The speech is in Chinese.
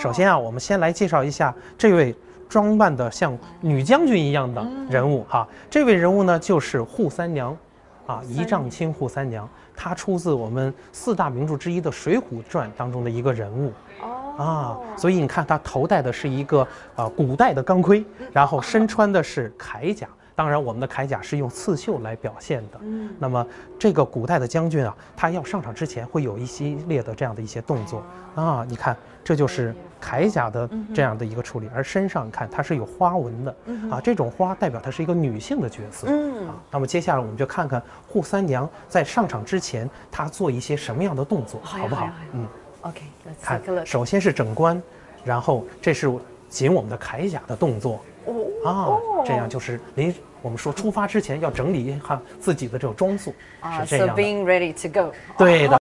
首先啊，我们先来介绍一下这位装扮的像女将军一样的人物哈。这位人物呢，就是扈三娘，啊，一丈青扈三娘，她出自我们四大名著之一的《水浒传》当中的一个人物。啊，所以你看她头戴的是一个古代的钢盔，然后身穿的是铠甲。 当然，我们的铠甲是用刺绣来表现的。那么这个古代的将军啊，他要上场之前会有一系列的这样的一些动作啊。你看，这就是铠甲的这样的一个处理，而身上你看它是有花纹的啊，这种花代表它是一个女性的角色啊。那么接下来我们就看看扈三娘在上场之前她做一些什么样的动作，好不好？嗯 ，OK， 看，首先是整冠，然后这是紧我们的铠甲的动作。 啊，这样就是临我们说出发之前要整理一下自己的这种装束，是这样。So being ready to go。对的。